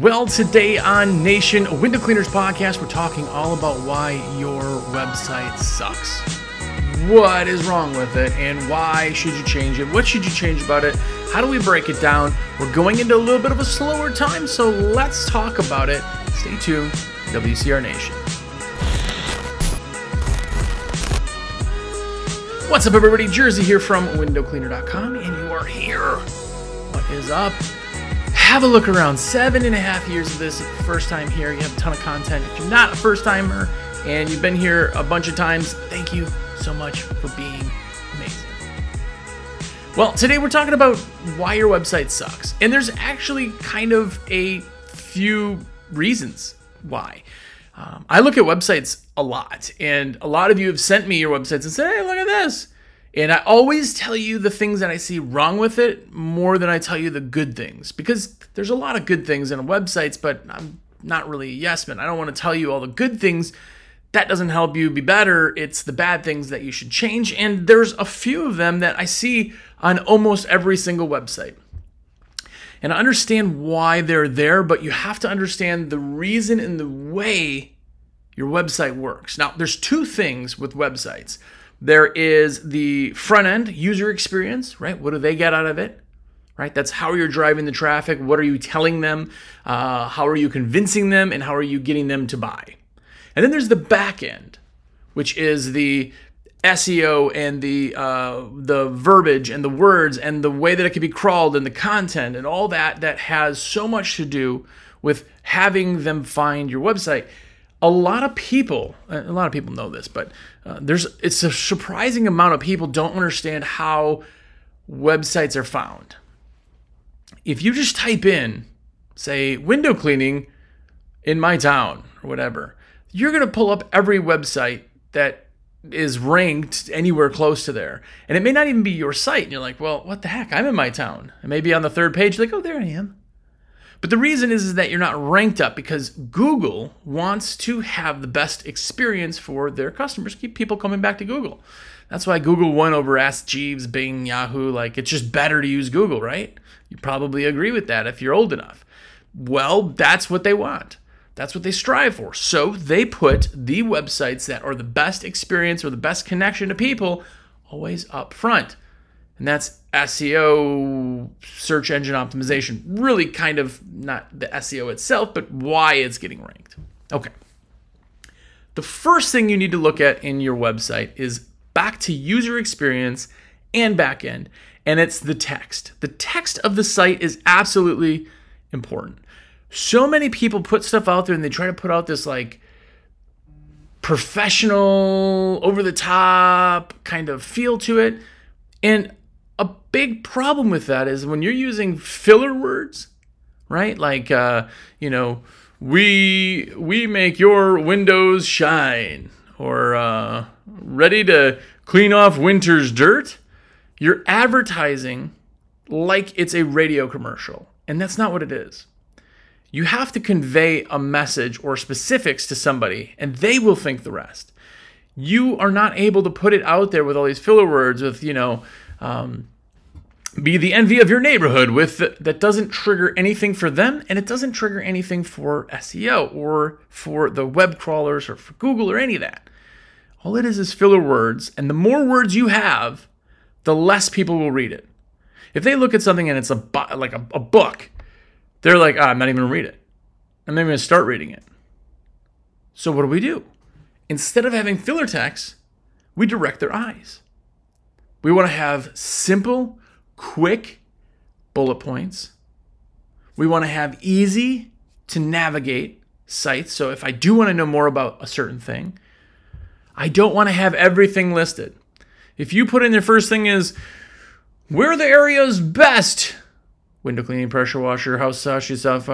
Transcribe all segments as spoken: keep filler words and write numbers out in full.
Well, today on Nation Window Cleaners Podcast, we're talking all about why your website sucks. What is wrong with it, and why should you change it? What should you change about it? How do we break it down? We're going into a little bit of a slower time, so let's talk about it. Stay tuned, W C R Nation. What's up, everybody? Jersey here from window cleaner dot com, and you are here. What is up? Have a look around. Seven and a half years of this. First time here. You have a ton of content. If you're not a first-timer and you've been here a bunch of times, thank you so much for being amazing. Well, today we're talking about why your website sucks. And there's actually kind of a few reasons why. Um, I look at websites a lot, and a lot of you have sent me your websites and said, hey, look at this. And I always tell you the things that I see wrong with it more than I tell you the good things, because there's a lot of good things in websites, but I'm not really a yes man. I don't want to tell you all the good things. That doesn't help you be better. It's the bad things that you should change, and there's a few of them that I see on almost every single website. And I understand why they're there, but you have to understand the reason and the way your website works. Now, there's two things with websites. There is the front end user experience, right? What do they get out of it, right? That's how you're driving the traffic. What are you telling them? Uh, how are you convincing them? And how are you getting them to buy? And then there's the back end, which is the S E O and the uh, the verbiage and the words and the way that it can be crawled and the content and all that that has so much to do with having them find your website. A lot of people, a lot of people know this, but uh, there's it's a surprising amount of people don't understand how websites are found. If you just type in, say, window cleaning in my town or whatever, you're gonna pull up every website that is ranked anywhere close to there. And it may not even be your site. And you're like, well, what the heck? I'm in my town. And maybe on the third page, like, oh, there I am. But the reason is, is that you're not ranked up because Google wants to have the best experience for their customers. Keep people coming back to Google. That's why Google won over Ask Jeeves, Bing, Yahoo. Like, it's just better to use Google, right? You probably agree with that if you're old enough. Well, that's what they want. That's what they strive for. So they put the websites that are the best experience or the best connection to people always up front. And that's S E O, search engine optimization. Really kind of not the S E O itself, but why it's getting ranked. Okay. The first thing you need to look at in your website is back to user experience and backend, and it's the text. The text of the site is absolutely important. So many people put stuff out there and they try to put out this like professional, over-the-top kind of feel to it. And a big problem with that is when you're using filler words, right? Like, uh, you know, we we make your windows shine, or uh, ready to clean off winter's dirt. You're advertising like it's a radio commercial, and that's not what it is. You have to convey a message or specifics to somebody, and they will think the rest. You are not able to put it out there with all these filler words with, you know, um, be the envy of your neighborhood with the, that doesn't trigger anything for them, and it doesn't trigger anything for S E O or for the web crawlers or for Google or any of that. All it is is filler words, and the more words you have, the less people will read it. If they look at something and it's a like a, a book, they're like, oh, I'm not even going to read it. I'm not even going to start reading it. So what do we do? Instead of having filler text, we direct their eyes. We want to have simple, quick bullet points. We want to have easy to navigate sites. So if I do want to know more about a certain thing, I don't want to have everything listed. If you put in your first thing is, we're the area's best window cleaning, pressure washer, house sausage, stuff,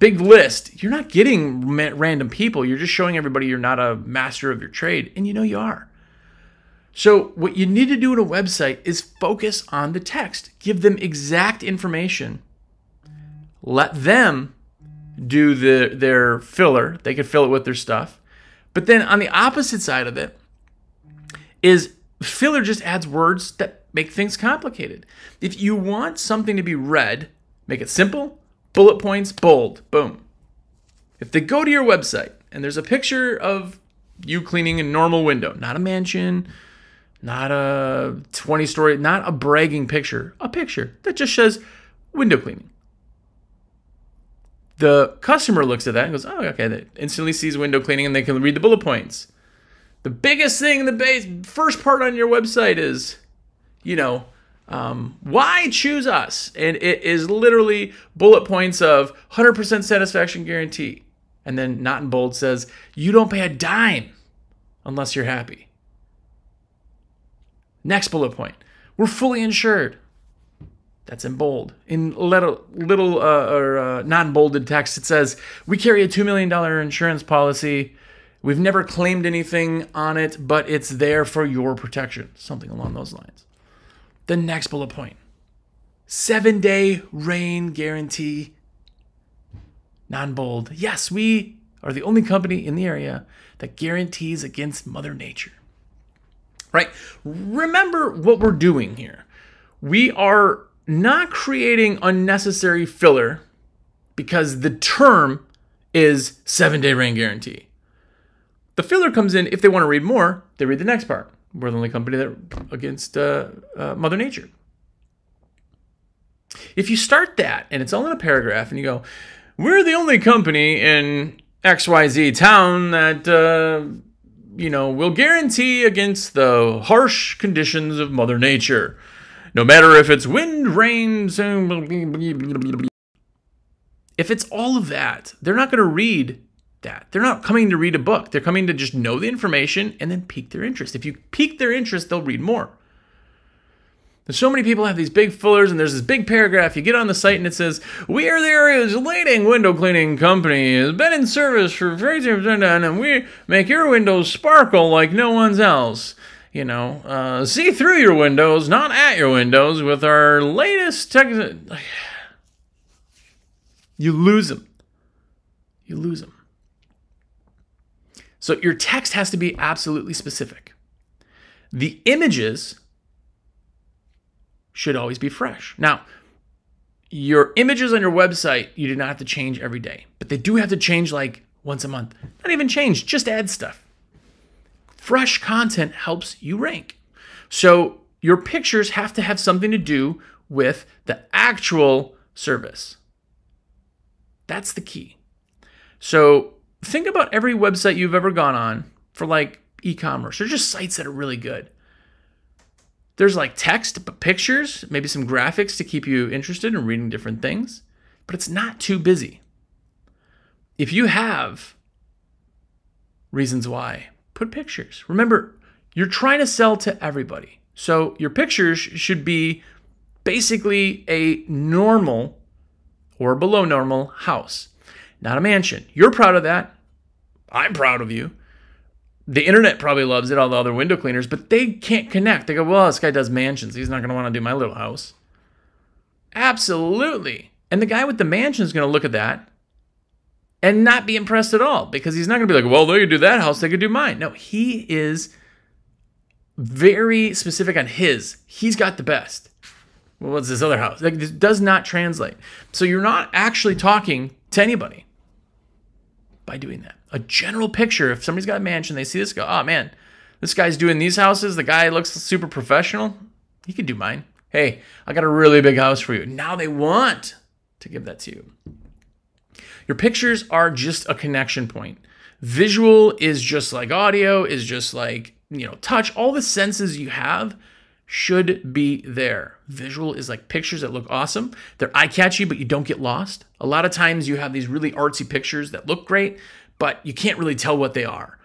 big list. You're not getting random people. You're just showing everybody you're not a master of your trade, and you know you are. So what you need to do in a website is focus on the text. Give them exact information. Let them do the, their filler. They can fill it with their stuff. But then on the opposite side of it is filler just adds words that make things complicated. If you want something to be read, make it simple, bullet points, bold, boom. If they go to your website and there's a picture of you cleaning a normal window, not a mansion, not a twenty-story, not a bragging picture, a picture that just says window cleaning. The customer looks at that and goes, oh, okay, that instantly sees window cleaning and they can read the bullet points. The biggest thing in the base, first part on your website is, you know, um, why choose us? And it is literally bullet points of one hundred percent satisfaction guarantee. And then not in bold says, you don't pay a dime unless you're happy. Next bullet point, we're fully insured. That's in bold. In little, little uh, or uh, non-bolded text, it says, we carry a two million dollar insurance policy. We've never claimed anything on it, but it's there for your protection. Something along those lines. The next bullet point, seven-day rain guarantee, non-bold. Yes, we are the only company in the area that guarantees against Mother Nature. Right? Remember what we're doing here. We are not creating unnecessary filler because the term is seven-day rain guarantee. The filler comes in, if they want to read more, they read the next part. We're the only company that against uh, uh, Mother Nature. If you start that, and it's all in a paragraph, and you go, we're the only company in X Y Z town that, uh, you know, will guarantee against the harsh conditions of Mother Nature. No matter if it's wind, rain, if it's all of that, they're not going to read that. They're not coming to read a book. They're coming to just know the information and then pique their interest. If you pique their interest, they'll read more. There's so many people have these big fillers, and there's this big paragraph. You get on the site and it says, we are the area's leading window cleaning company. It's been in service for thirty years, and we make your windows sparkle like no one's else. You know, uh, see through your windows, not at your windows, with our latest tech. You lose them. You lose them. So your text has to be absolutely specific. The images should always be fresh. Now, your images on your website, you do not have to change every day, but they do have to change like once a month. Not even change, just add stuff. Fresh content helps you rank. So your pictures have to have something to do with the actual service. That's the key. So think about every website you've ever gone on for like e-commerce or just sites that are really good. There's like text, but pictures, maybe some graphics to keep you interested in reading different things, but it's not too busy. If you have reasons why, put pictures. Remember, you're trying to sell to everybody. So your pictures should be basically a normal or below normal house, not a mansion. You're proud of that. I'm proud of you. The internet probably loves it, all the other window cleaners, but they can't connect. They go, well, this guy does mansions. He's not going to want to do my little house. Absolutely. And the guy with the mansion is going to look at that and not be impressed at all, because he's not going to be like, well, they could do that house, they could do mine. No, he is very specific on his. He's got the best. Well, what's this other house? Like, this does not translate. So you're not actually talking to anybody by doing that. A general picture, if somebody's got a mansion, they see this, go, oh, man, this guy's doing these houses. The guy looks super professional. He could do mine. Hey, I got a really big house for you. Now they want to give that to you. Your pictures are just a connection point. Visual is just like audio, is just like, you know, touch. All the senses you have should be there. Visual is like pictures that look awesome. They're eye-catchy, but you don't get lost. A lot of times you have these really artsy pictures that look great, but you can't really tell what they are.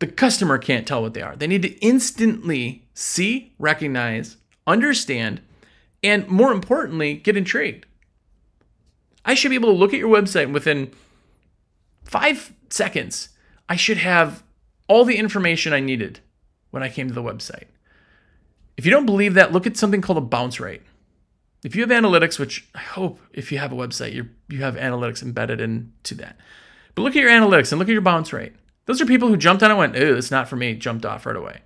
The customer can't tell what they are. They need to instantly see, recognize, understand, and more importantly, get intrigued. I should be able to look at your website and within five seconds, I should have all the information I needed when I came to the website. If you don't believe that, look at something called a bounce rate. If you have analytics, which I hope if you have a website, you you have analytics embedded into that. But look at your analytics and look at your bounce rate. Those are people who jumped on and went, ooh, it's not for me, jumped off right away.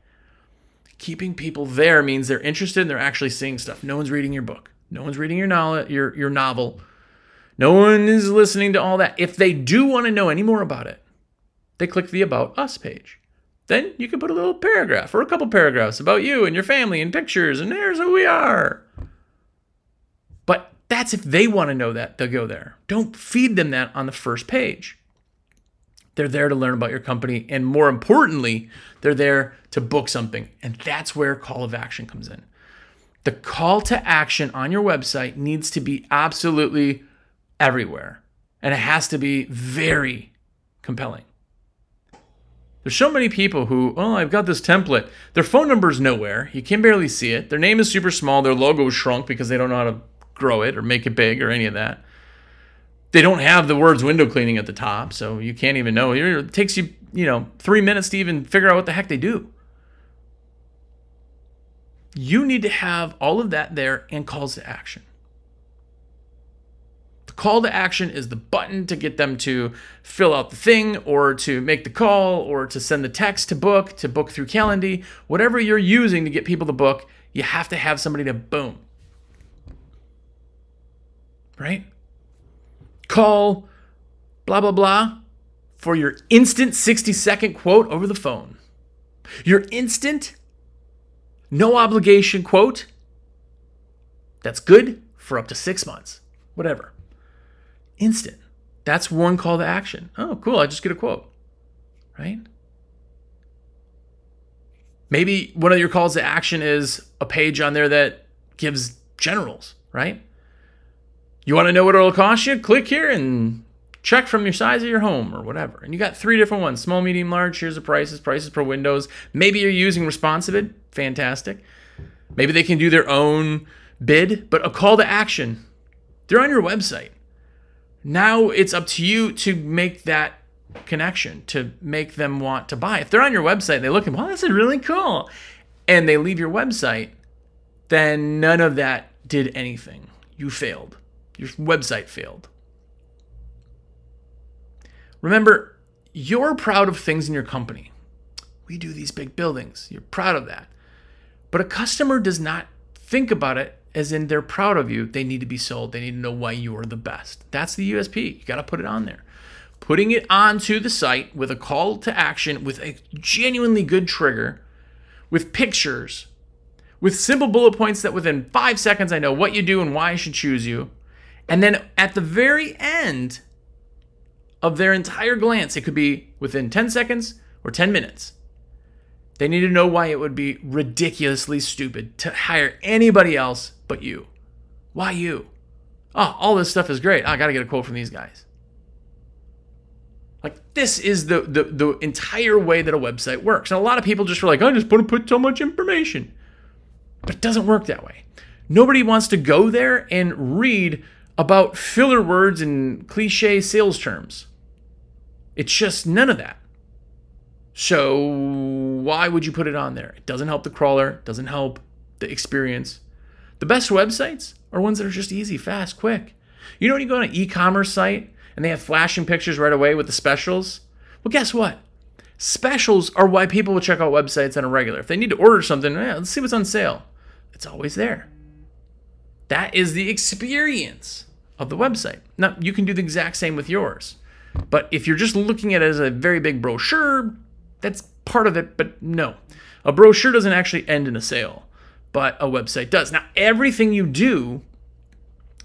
Keeping people there means they're interested and they're actually seeing stuff. No one's reading your book. No one's reading your novel, your, your novel. No one is listening to all that. If they do want to know any more about it, they click the About Us page. Then you can put a little paragraph or a couple paragraphs about you and your family and pictures and here's who we are. But that's if they want to know that, they'll go there. Don't feed them that on the first page. They're there to learn about your company, and more importantly, they're there to book something. And that's where call of action comes in. The call to action on your website needs to be absolutely everywhere, and it has to be very compelling. There's so many people who, oh, I've got this template. Their phone number's nowhere. You can barely see it. Their name is super small. Their logo is shrunk because they don't know how to grow it or make it big or any of that. They don't have the words window cleaning at the top, so you can't even know. It takes you, you know, three minutes to even figure out what the heck they do. You need to have all of that there and calls to action. The call to action is the button to get them to fill out the thing or to make the call or to send the text to book, to book through Calendly. Whatever you're using to get people to book, you have to have somebody to boom. Right? Call, blah, blah, blah, for your instant sixty-second quote over the phone. Your instant, no obligation quote that's good for up to six months, whatever. Instant. That's one call to action. Oh, cool, I just get a quote, right? Maybe one of your calls to action is a page on there that gives generals, right? You want to know what it'll cost you? Click here and check from your size of your home or whatever. And you got three different ones, small, medium, large. Here's the prices, prices per windows. Maybe you're using ResponsiBid. Fantastic. Maybe they can do their own bid, but a call to action. They're on your website. Now it's up to you to make that connection, to make them want to buy. If they're on your website and they look at, well, this is really cool, and they leave your website, then none of that did anything. You failed. Your website failed. Remember, you're proud of things in your company. We do these big buildings. You're proud of that. But a customer does not think about it as in they're proud of you. They need to be sold. They need to know why you are the best. That's the U S P. You got to put it on there. Putting it onto the site with a call to action, with a genuinely good trigger, with pictures, with simple bullet points that within five seconds I know what you do and why I should choose you. And then at the very end of their entire glance, it could be within ten seconds or ten minutes. They need to know why it would be ridiculously stupid to hire anybody else but you. Why you? Oh, all this stuff is great. I got to get a quote from these guys. Like, this is the, the, the entire way that a website works. And a lot of people just were like, I just want to put so much information. But it doesn't work that way. Nobody wants to go there and read about filler words and cliche sales terms. It's just none of that. So why would you put it on there? It doesn't help the crawler, doesn't help the experience. The best websites are ones that are just easy, fast, quick. You know when you go on an e-commerce site and they have flashing pictures right away with the specials? Well, guess what? Specials are why people will check out websites on a regular. If they need to order something, yeah, let's see what's on sale. It's always there. That is the experience of the website. Now, you can do the exact same with yours. But if you're just looking at it as a very big brochure, that's part of it, but no. A brochure doesn't actually end in a sale, but a website does. Now, everything you do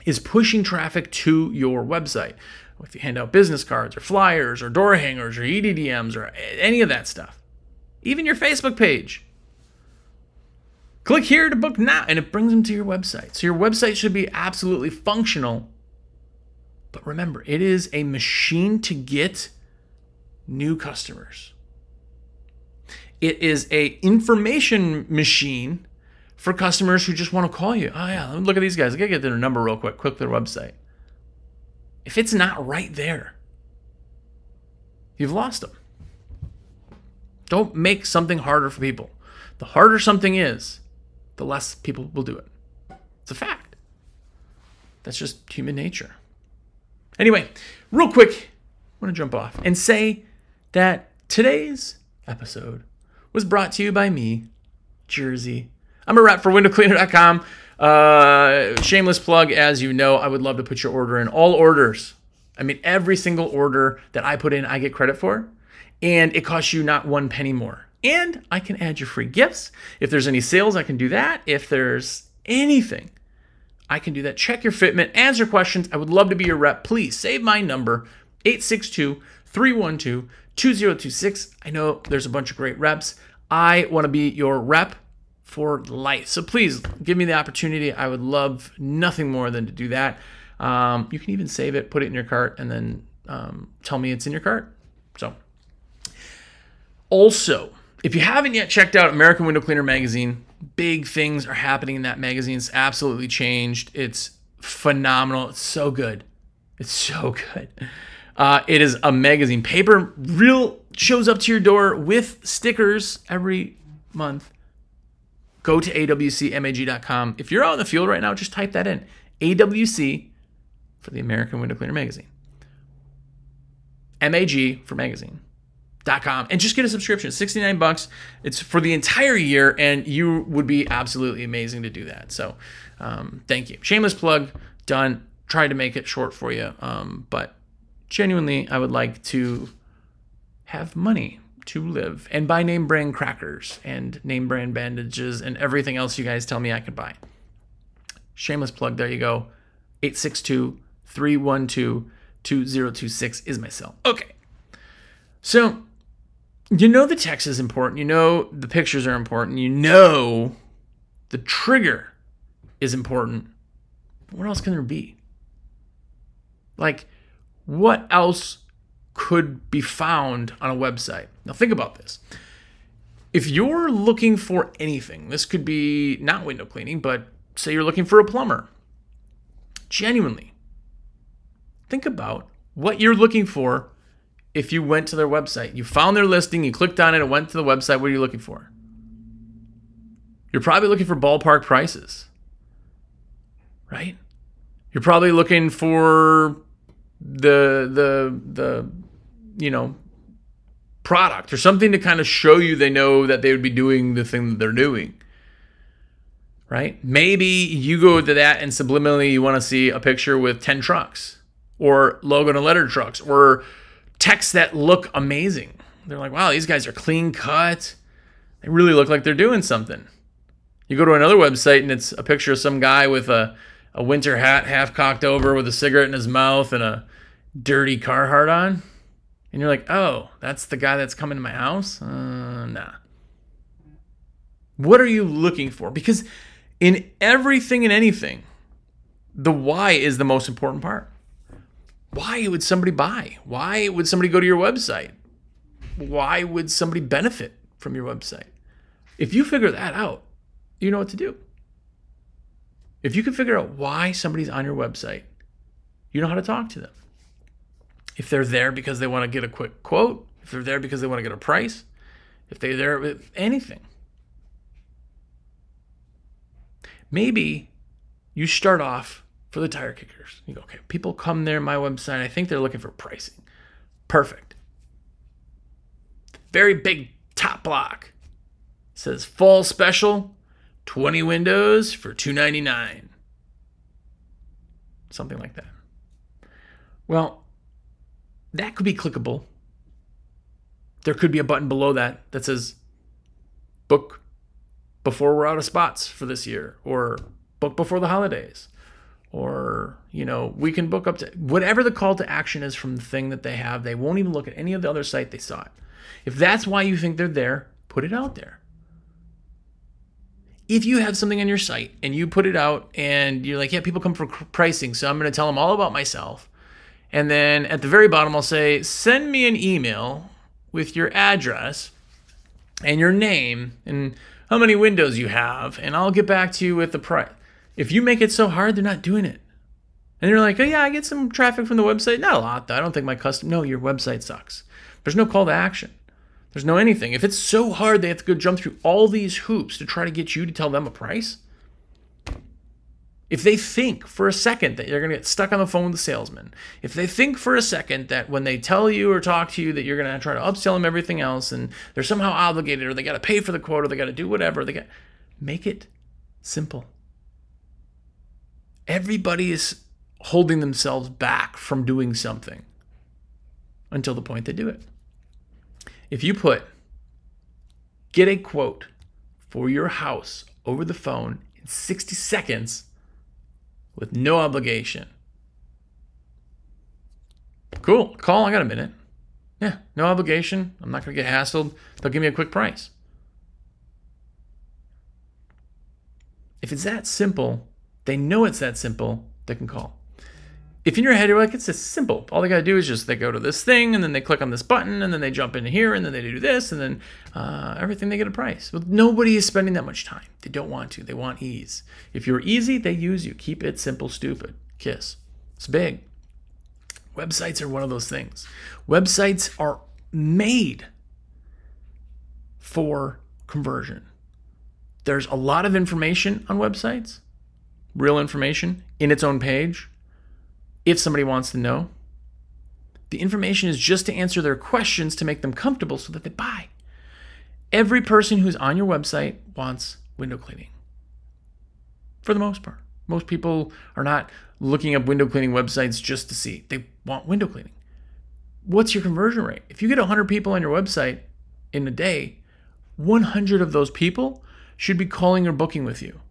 is pushing traffic to your website. If you hand out business cards or flyers or door hangers or E D D Ms or any of that stuff, even your Facebook page. Click here to book now, and it brings them to your website. So your website should be absolutely functional. But remember, it is a machine to get new customers. It is a information machine for customers who just want to call you. Oh yeah, let me look at these guys. I gotta get their number real quick, click their website. If it's not right there, you've lost them. Don't make something harder for people. The harder something is, the less people will do it. It's a fact. That's just human nature. Anyway, real quick, I want to jump off and say that today's episode was brought to you by me, Jersey. I'm a rep for window cleaner dot com. Uh, shameless plug, as you know, I would love to put your order in. All orders. I mean, every single order that I put in, I get credit for. And it costs you not one penny more. And I can add your free gifts. If there's any sales, I can do that. If there's anything, I can do that. Check your fitment, answer questions. I would love to be your rep. Please save my number, eight six two, three one two, two zero two six. I know there's a bunch of great reps. I want to be your rep for life. So please give me the opportunity. I would love nothing more than to do that. Um, you can even save it, put it in your cart, and then um, tell me it's in your cart. So also, if you haven't yet checked out American Window Cleaner Magazine, big things are happening in that magazine. It's absolutely changed. It's phenomenal. It's so good. It's so good. Uh, it is a magazine. Paper real shows up to your door with stickers every month. Go to A W C mag dot com. If you're out in the field right now, just type that in. A W C for the American Window Cleaner Magazine. M A G for magazine. .com, and just get a subscription, sixty-nine bucks. It's for the entire year, and you would be absolutely amazing to do that. So um, thank you. Shameless plug, done. Tried to make it short for you, um, but genuinely, I would like to have money to live and buy name brand crackers and name brand bandages and everything else you guys tell me I could buy. Shameless plug, there you go. eight six two, three one two, two zero two six is my cell. Okay, so you know the text is important. You know the pictures are important. You know the trigger is important. What else can there be? Like, what else could be found on a website? Now, think about this. If you're looking for anything, this could be not window cleaning, but say you're looking for a plumber. Genuinely, think about what you're looking for. If you went to their website, you found their listing, you clicked on it, it went to the website, what are you looking for? You're probably looking for ballpark prices, right? You're probably looking for the, the, the, you know, product or something to kind of show you they know that they would be doing the thing that they're doing, right? Maybe you go to that and subliminally you want to see a picture with ten trucks or logo and letter trucks or texts that look amazing. They're like, wow, these guys are clean cut. They really look like they're doing something. You go to another website and it's a picture of some guy with a, a winter hat half cocked over with a cigarette in his mouth and a dirty Carhartt on. And you're like, oh, that's the guy that's coming to my house? Uh, nah. What are you looking for? Because in everything and anything, the why is the most important part. Why would somebody buy? Why would somebody go to your website? Why would somebody benefit from your website? If you figure that out, you know what to do. If you can figure out why somebody's on your website, you know how to talk to them. If they're there because they want to get a quick quote, if they're there because they want to get a price, if they're there with anything. Maybe you start off for the tire kickers. You go, okay, people come there, my website, I think they're looking for pricing. Perfect. Very big top block. It says fall special, twenty windows for two ninety-nine. Something like that. Well, that could be clickable. There could be a button below that that says book before we're out of spots for this year, or book before the holidays. Or, you know, we can book up to whatever the call to action is from the thing that they have. They won't even look at any of the other site they saw it. If that's why you think they're there, put it out there. If you have something on your site and you put it out and you're like, yeah, people come for pricing, so I'm going to tell them all about myself. And then at the very bottom, I'll say, send me an email with your address and your name and how many windows you have, and I'll get back to you with the price. If you make it so hard, they're not doing it. And you're like, oh yeah, I get some traffic from the website. Not a lot though. I don't think my customer, no, your website sucks. There's no call to action. There's no anything. If it's so hard, they have to go jump through all these hoops to try to get you to tell them a price. If they think for a second that you're going to get stuck on the phone with the salesman, if they think for a second that when they tell you or talk to you that you're going to try to upsell them everything else and they're somehow obligated or they got to pay for the quote or they got to do whatever, they got, make it simple. everybody is holding themselves back from doing something until the point they do it. If you put, get a quote for your house over the phone in sixty seconds with no obligation. Cool, call, I got a minute. Yeah, no obligation, I'm not gonna get hassled, they'll give me a quick price. If it's that simple, they know it's that simple, they can call. If in your head you're like, it's just simple, all they gotta do is just they go to this thing and then they click on this button and then they jump in here and then they do this and then uh, everything, they get a price. Well, nobody is spending that much time. They don't want to, they want ease. If you're easy, they use you. Keep it simple, stupid. Kiss, it's big. Websites are one of those things. Websites are made for conversion. There's a lot of information on websites, real information in its own page, if somebody wants to know. The information is just to answer their questions to make them comfortable so that they buy. Every person who's on your website wants window cleaning, for the most part. Most people are not looking up window cleaning websites just to see. They want window cleaning. What's your conversion rate? If you get one hundred people on your website in a day, one hundred of those people should be calling or booking with you.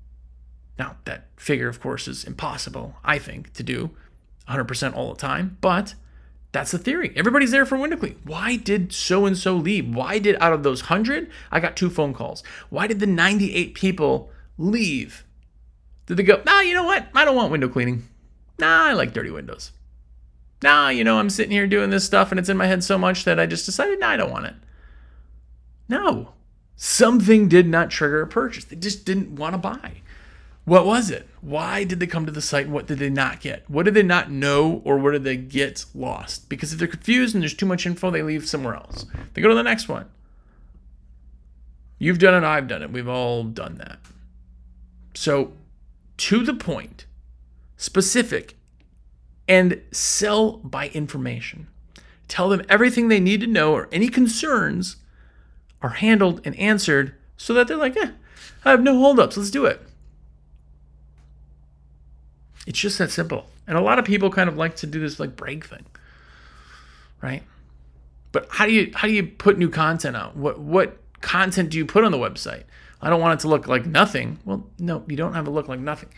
Now, that figure, of course, is impossible, I think, to do one hundred percent all the time, but that's the theory. Everybody's there for window cleaning. Why did so-and-so leave? Why did out of those one hundred, I got two phone calls? Why did the ninety-eight people leave? Did they go, nah, you know what? I don't want window cleaning. Nah, I like dirty windows. Nah, you know, I'm sitting here doing this stuff and it's in my head so much that I just decided, nah, I don't want it. No, something did not trigger a purchase. They just didn't want to buy. What was it? Why did they come to the site and what did they not get? What did they not know or what did they get lost? Because if they're confused and there's too much info, they leave somewhere else. They go to the next one. You've done it, I've done it. We've all done that. So, to the point, specific, and sell by information. Tell them everything they need to know or any concerns are handled and answered so that they're like, eh, I have no holdups, let's do it. It's just that simple. And a lot of people kind of like to do this like brag thing, right? But how do you how do you put new content out? What what content do you put on the website? I don't want it to look like nothing. Well, no, you don't have it look like nothing.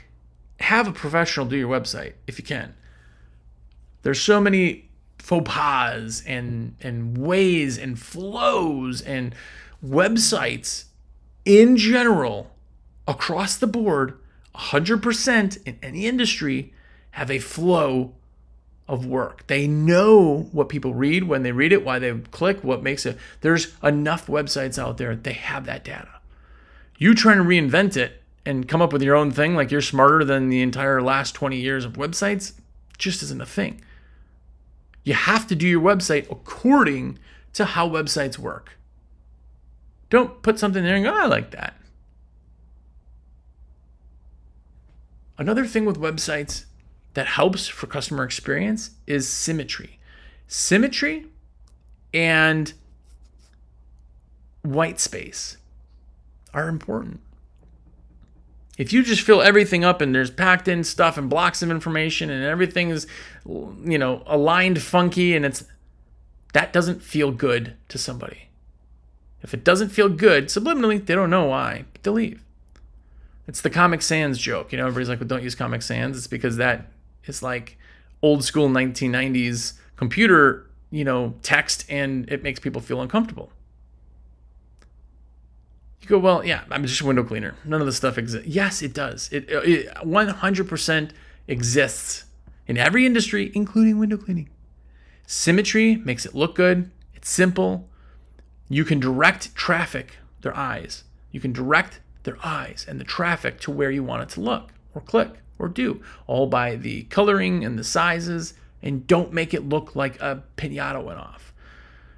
Have a professional do your website if you can. There's so many faux pas and, and ways and flows and websites in general across the board, one hundred percent in any industry, have a flow of work. They know what people read, when they read it, why they click, what makes it. There's enough websites out there that they have that data. You trying to reinvent it and come up with your own thing, like you're smarter than the entire last twenty years of websites, just isn't a thing. You have to do your website according to how websites work. Don't put something there and go, oh, I like that. Another thing with websites that helps for customer experience is symmetry. Symmetry and white space are important. If you just fill everything up and there's packed in stuff and blocks of information and everything is, you know, aligned funky and it's, that doesn't feel good to somebody. If it doesn't feel good, subliminally, they don't know why, but they leave. It's the Comic Sans joke. You know, everybody's like, well, don't use Comic Sans. It's because that is like old school nineteen nineties computer, you know, text, and it makes people feel uncomfortable. You go, well, yeah, I'm just a window cleaner. None of this stuff exists. Yes, it does. It, it one hundred percent exists in every industry, including window cleaning. Symmetry makes it look good. It's simple. You can direct traffic, their eyes. You can direct their eyes and the traffic to where you want it to look or click or do, all by the coloring and the sizes, and don't make it look like a pinata went off.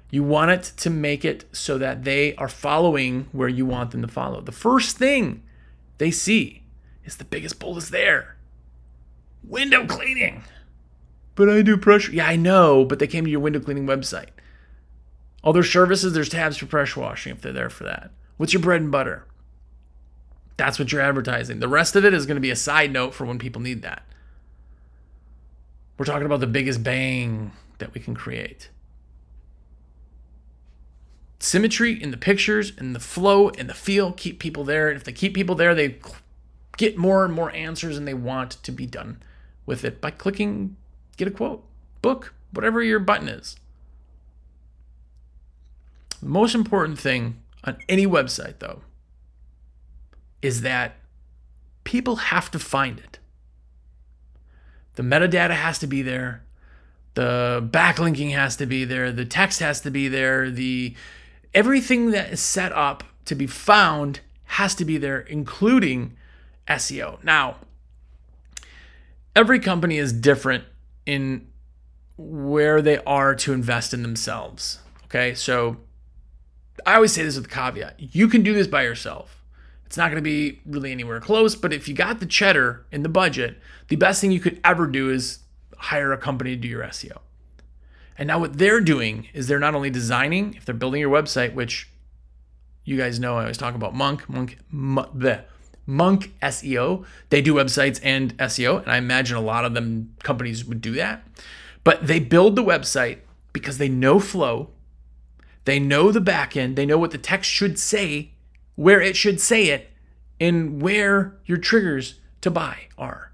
You want it to make it so that they are following where you want them to follow. The first thing they see is the biggest, boldest there. Window cleaning. But I do pressure. Yeah, I know, but they came to your window cleaning website. Other services, there's tabs for pressure washing if they're there for that. What's your bread and butter? That's what you're advertising. The rest of it is going to be a side note for when people need that. We're talking about the biggest bang that we can create. Symmetry in the pictures and the flow and the feel keep people there. And if they keep people there, they get more and more answers and they want to be done with it by clicking, get a quote, book, whatever your button is. The most important thing on any website, though, is that people have to find it. The metadata has to be there. The backlinking has to be there. The text has to be there. The everything that is set up to be found has to be there, including S E O. Now, every company is different in where they are to invest in themselves. Okay, so I always say this with a caveat. You can do this by yourself. It's not going to be really anywhere close, but if you got the cheddar in the budget, the best thing you could ever do is hire a company to do your S E O. And now what they're doing is they're not only designing, if they're building your website, which you guys know I always talk about Monk, Monk, the Monk S E O. They do websites and S E O, and I imagine a lot of them companies would do that. But they build the website because they know flow, they know the back end, they know what the text should say, where it should say it, and where your triggers to buy are.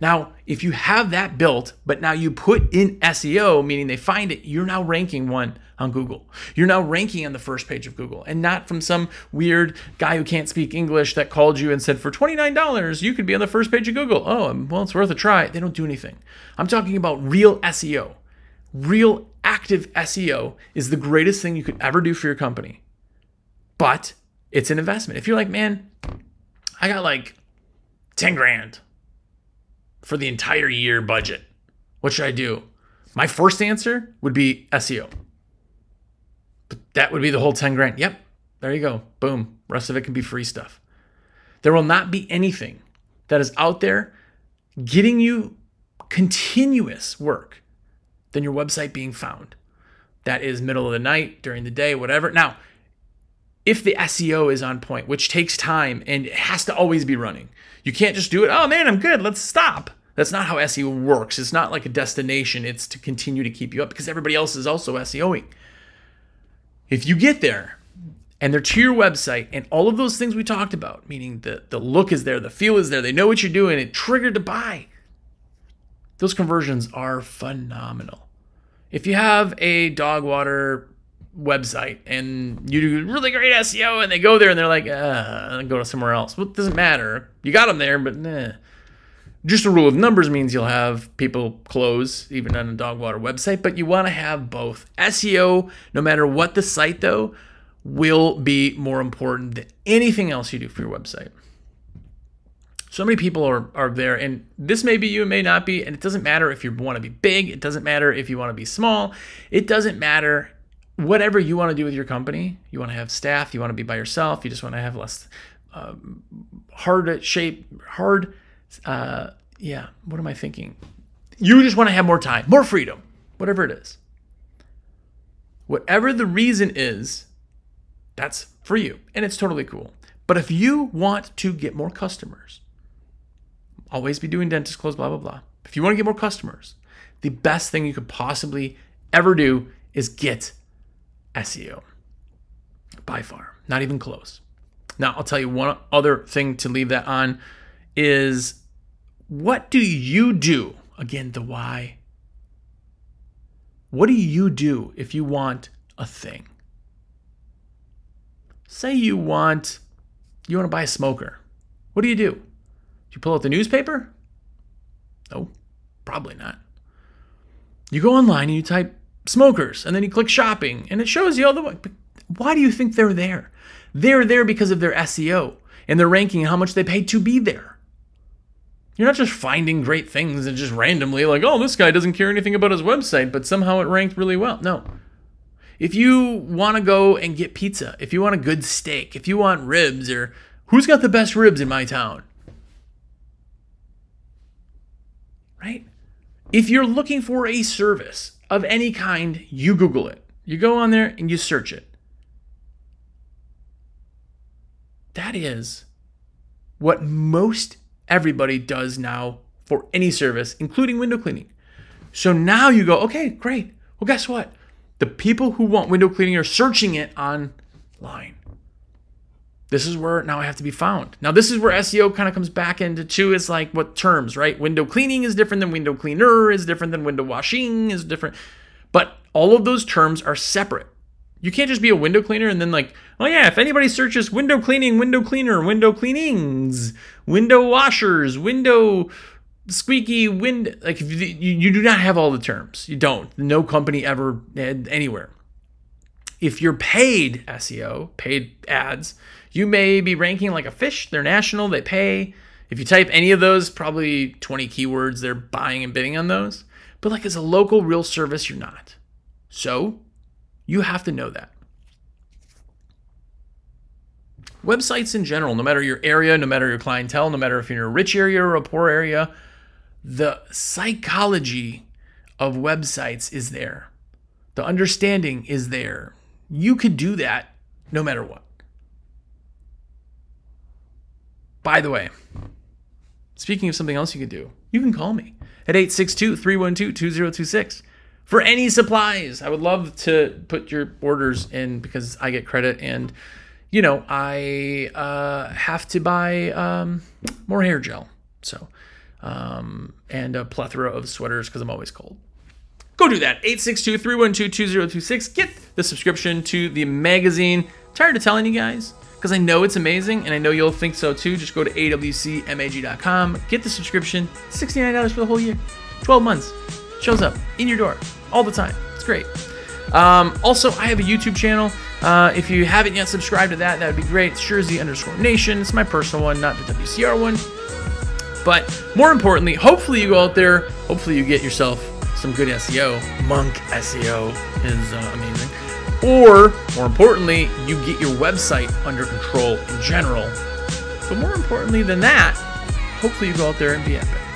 Now, if you have that built, but now you put in S E O, meaning they find it, you're now ranking one on Google. You're now ranking on the first page of Google, and not from some weird guy who can't speak English that called you and said, for twenty-nine dollars, you could be on the first page of Google. Oh, well, it's worth a try. They don't do anything. I'm talking about real S E O. Real active S E O is the greatest thing you could ever do for your company. But it's an investment. If you're like, man, I got like ten grand for the entire year budget. What should I do? My first answer would be S E O. But that would be the whole ten grand. Yep. There you go. Boom. Rest of it can be free stuff. There will not be anything that is out there getting you continuous work than your website being found. That is middle of the night, during the day, whatever. Now, if the S E O is on point, which takes time and it has to always be running. You can't just do it, oh man, I'm good, let's stop. That's not how S E O works. It's not like a destination. It's to continue to keep you up because everybody else is also SEOing. If you get there and they're to your website and all of those things we talked about, meaning the, the look is there, the feel is there, they know what you're doing, it triggered to buy. Those conversions are phenomenal. If you have a dog water website and you do really great S E O and they go there and they're like, uh, go to somewhere else. Well, it doesn't matter. You got them there, but nah. Just a rule of numbers means you'll have people close even on a dog water website, but you want to have both. S E O, no matter what the site though, will be more important than anything else you do for your website. So many people are, are there, and this may be you, it may not be, and it doesn't matter if you want to be big, it doesn't matter if you want to be small, it doesn't matter. Whatever you want to do with your company, you want to have staff, you want to be by yourself, you just want to have less um, hard shape, hard, uh, yeah, what am I thinking? You just want to have more time, more freedom, whatever it is. Whatever the reason is, that's for you, and it's totally cool. But if you want to get more customers, always be doing dentist clothes, blah, blah, blah. If you want to get more customers, the best thing you could possibly ever do is get S E O, by far, not even close. Now, I'll tell you one other thing to leave that on is, what do you do? Again, the why. What do you do if you want a thing? Say you want, you want to buy a smoker. What do you do? Do you pull out the newspaper? No, probably not. You go online and you type smokers, and then you click shopping, and it shows you all the way. But why do you think they're there? They're there because of their S E O and their ranking and how much they pay to be there. You're not just finding great things and just randomly like, oh, this guy doesn't care anything about his website, but somehow it ranked really well. No. If you want to go and get pizza, if you want a good steak, if you want ribs, or who's got the best ribs in my town? Right? If you're looking for a service of any kind, you Google it. You go on there and you search it. That is what most everybody does now for any service, including window cleaning. So now you go, okay, great. Well, guess what? The people who want window cleaning are searching it online. This is where now I have to be found. Now, this is where S E O kind of comes back into too. It's like what terms, right? Window cleaning is different than window cleaner, is different than window washing, is different. But all of those terms are separate. You can't just be a window cleaner and then like, oh yeah, if anybody searches window cleaning, window cleaner, window cleanings, window washers, window squeaky window, like you, you do not have all the terms. You don't. No company ever anywhere. If you're paid S E O, paid ads, you may be ranking like a fish. They're national, they pay. If you type any of those, probably twenty keywords, they're buying and bidding on those. But like as a local real service, you're not. So you have to know that. Websites in general, no matter your area, no matter your clientele, no matter if you're in a rich area or a poor area, the psychology of websites is there. The understanding is there. You could do that no matter what. By the way, speaking of something else you could do, you can call me at eight six two, three one two, two zero two six for any supplies. I would love to put your orders in because I get credit and, you know, I uh, have to buy um, more hair gel. So, um, and a plethora of sweaters because I'm always cold. Go do that, eight six two, three one two, two zero two six. Get the subscription to the magazine. I'm tired of telling you guys, because I know it's amazing, and I know you'll think so too. Just go to A W C mag dot com, get the subscription, sixty-nine dollars for the whole year, twelve months. Shows up in your door all the time. It's great. Um, also, I have a YouTube channel. Uh, if you haven't yet subscribed to that, that would be great. It's Jersey underscore Nation. It's my personal one, not the W C R one. But more importantly, hopefully you go out there, hopefully you get yourself some good S E O. Monk S E O is uh, amazing. Or, more importantly, you get your website under control in general. But more importantly than that, hopefully you go out there and be epic.